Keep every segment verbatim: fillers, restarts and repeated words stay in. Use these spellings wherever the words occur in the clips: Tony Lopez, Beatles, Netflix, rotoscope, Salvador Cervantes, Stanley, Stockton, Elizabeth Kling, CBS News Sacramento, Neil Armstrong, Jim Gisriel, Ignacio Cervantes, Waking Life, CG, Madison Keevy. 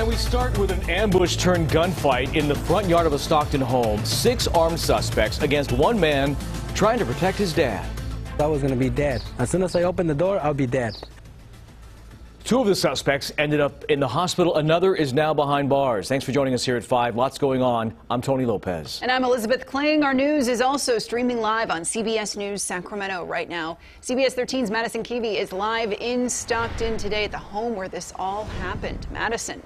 And we start with an ambush-turned-gunfight in the front yard of a Stockton home. Six armed suspects against one man trying to protect his dad. I was going to be dead. As soon as I opened the door, I'll be dead. Two of the suspects ended up in the hospital. Another is now behind bars. Thanks for joining us here at five. Lots going on. I'm Tony Lopez. And I'm Elizabeth Kling. Our news is also streaming live on C B S News Sacramento right now. C B S thirteen's Madison Keevy is live in Stockton today at the home where this all happened. Madison.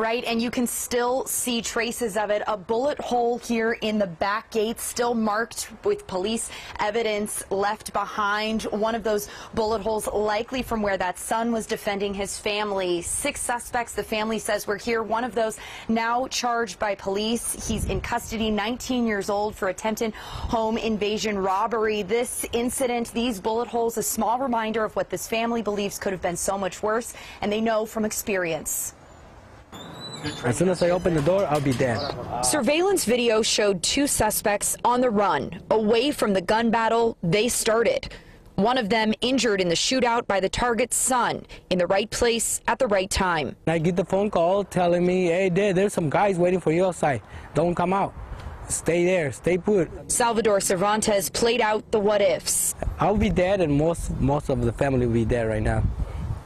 Right, and you can still see traces of it. A bullet hole here in the back gate, still marked with police evidence left behind. One of those bullet holes likely from where that son was defending his family. Six suspects, the family says, were here. One of those now charged by police. He's in custody, nineteen years old, for attempted home invasion robbery. This incident, these bullet holes, a small reminder of what this family believes could have been so much worse, and they know from experience. As soon as I open the door, I'll be dead. Surveillance video showed two suspects on the run, away from the gun battle they started. One of them injured in the shootout by the target's son, in the right place at the right time. I get the phone call telling me, hey, there, there's some guys waiting for you outside. Don't come out. Stay there. Stay put. Salvador Cervantes played out the what-ifs. I'll be dead, and most, most of the family will be dead right now.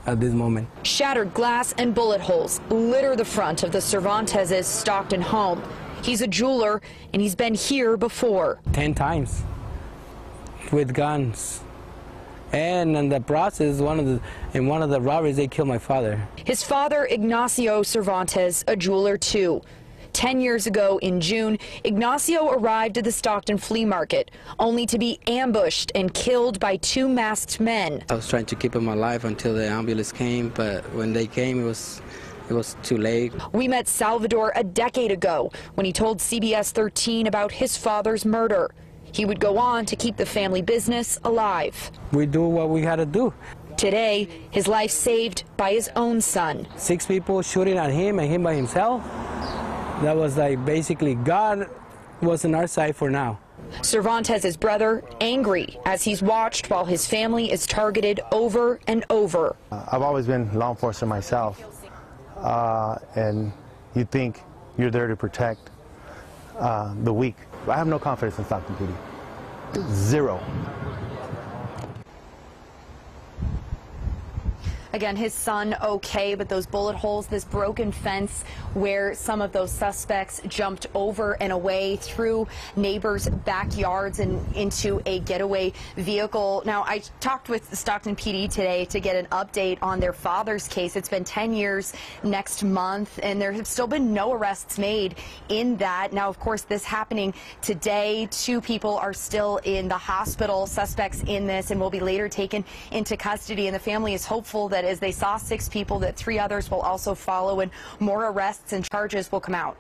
At this moment. Shattered glass and bullet holes litter the front of the Cervantes' Stockton home. He's a jeweler, and he's been here before. Ten times with guns. And in the process, one of the, in one of the robberies, they killed my father. His father, Ignacio Cervantes, a jeweler too. Ten years ago in June, Ignacio arrived at the Stockton flea market, only to be ambushed and killed by two masked men. I was trying to keep him alive until the ambulance came, but when they came, it was, it was too late. We met Salvador a decade ago when he told C B S thirteen about his father's murder. He would go on to keep the family business alive. We do what we had to do. Today, his life saved by his own son. Six people shooting at him and him by himself. That was like basically God was on our side for now. Cervantes' brother angry as he's watched while his family is targeted over and over. Uh, I've always been law enforcement myself, uh, and you think you're there to protect uh, the weak. I have no confidence in Stockton P D. Zero. Again, his son okay, but those bullet holes, this broken fence where some of those suspects jumped over and away through neighbors' backyards and into a getaway vehicle. Now, I talked with Stockton P D today to get an update on their father's case. It's been ten years next month, and there have still been no arrests made in that. Now, of course, this happening today. Two people are still in the hospital, suspects in this, and will be later taken into custody, and the family is hopeful that as they saw six people, that three others will also follow and more arrests and charges will come out.